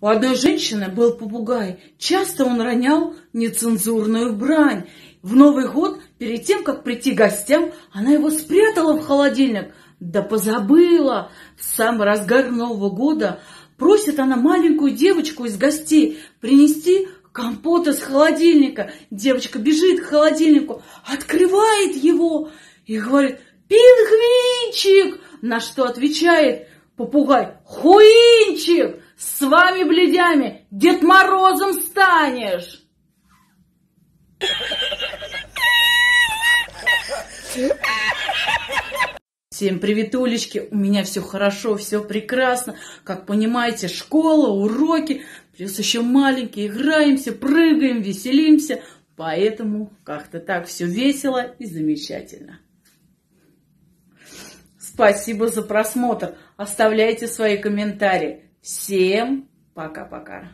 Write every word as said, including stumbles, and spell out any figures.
У одной женщины был попугай. Часто он ронял нецензурную брань. В Новый год, перед тем, как прийти гостям, она его спрятала в холодильник. Да позабыла! В самый разгар Нового года просит она маленькую девочку из гостей принести компот из холодильника. Девочка бежит к холодильнику, открывает его и говорит: «Пингвинчик!» На что отвечает попугай: «Хуинчик! С вами, блядями, Дед Морозом станешь!» Всем привет, Улечки! У меня все хорошо, все прекрасно. Как понимаете, школа, уроки, плюс еще маленькие. Играемся, прыгаем, веселимся. Поэтому как-то так все весело и замечательно. Спасибо за просмотр. Оставляйте свои комментарии. Всем пока-пока.